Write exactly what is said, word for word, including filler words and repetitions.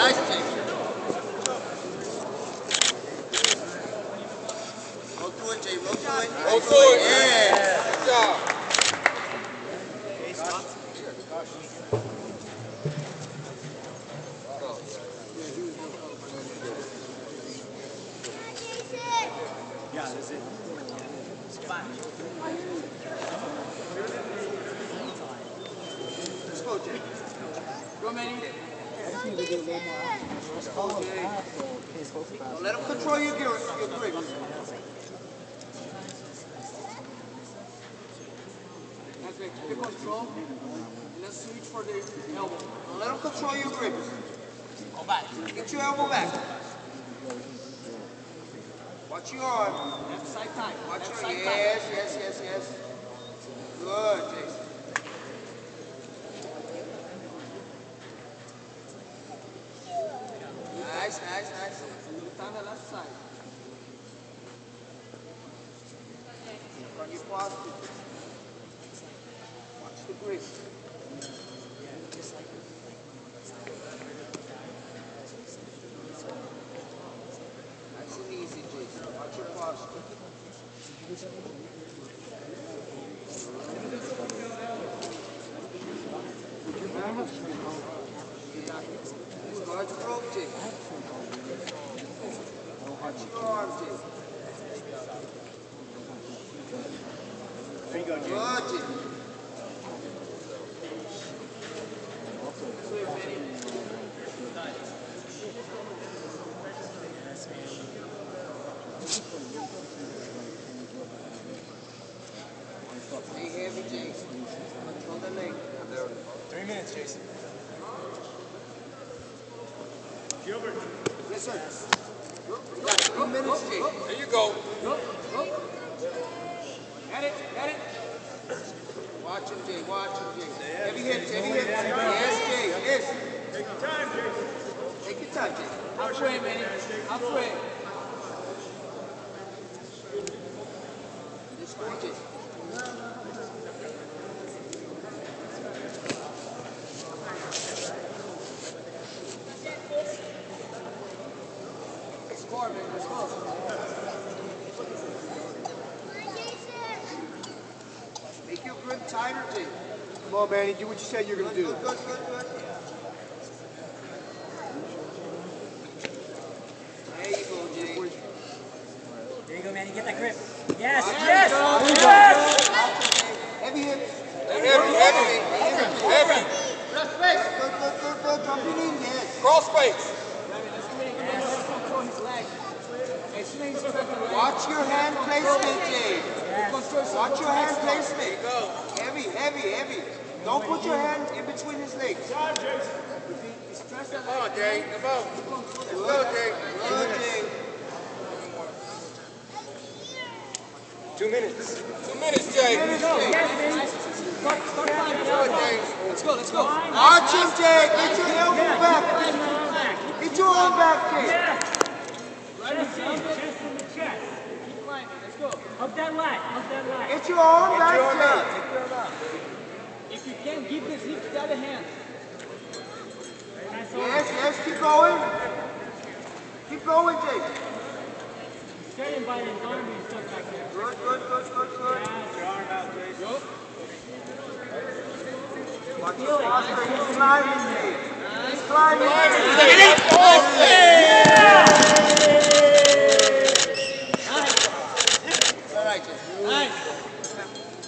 Nice change. Roll through it, Jay. Roll through it. Roll through it. Yeah. Good job. Hey, stop. Yeah, that's it. It's fine. Let's go, Jay. Go, Manny. Don't let them control your gear, your grip. Keep control, and let's switch for the elbow. Don't let them control your grip. Go back. Get your elbow back. Watch your arm. Left side tight. Watch your arm. Yes, yes, yes, yes. Good, Jason. Nice, nice, nice. And look on the left side. Bring it positive. Watch the grip. Nice and easy, Jason. Watch your posture. Guard your rope, Jay. Watch your arm, Jay. There you go, Jay. Watch it. Swim, Benny. Stay heavy, Jay. Control the leg. Three minutes, Jason. Gilbert. Yes, sir. Go, go, go, minutes, go, go. There you go. Go, go. At it, at it. Watch him, Jay. Watch him, Jay. Heavy hits, heavy hits. Yes, Jay. Yes. Take your time, Jay. Take your time, Jay. I'm praying, man. I'm praying. Just go, Jay. Make your grip tighter, Jay. Come on, Manny, do what you said you're going to do. Good, good, good, good. There you go, Jay. There you go, Manny, get that grip. Yes, wow. Yes, yes! Yes. Heavy hips. Heavy, heavy, heavy. Heavy. Cross space. Good, good, good, good. Drop your knees, yes. Cross space. Watch your hand placement, Jay. Watch your hand placement. Heavy, heavy, heavy. Don't put your hand in between his legs. Come on, Jay. Come on, Jay. Come on. Good, Jay. Good, Jay. Two minutes. Two minutes, Jay. Two minutes, Jay. Start, start climbing. Let's go, let's go. Watch him, Jay. Get your elbow back. Get your arm back, Jay. Chest in, chest in the chest. Keep climbing, let's go. Up that leg, up that leg. Get your arm back, Jay. If you can, give this hip to the other hand. Yes, yes, keep going. Keep going, Jay. He's carrying by his arm and stuff like that. Good, good, good, good, good. Yes, your arm out, Jay. Go. Watch your posture, he's climbing, Jay. He's climbing, Jay. Get it, Jay. Yeah! Nice.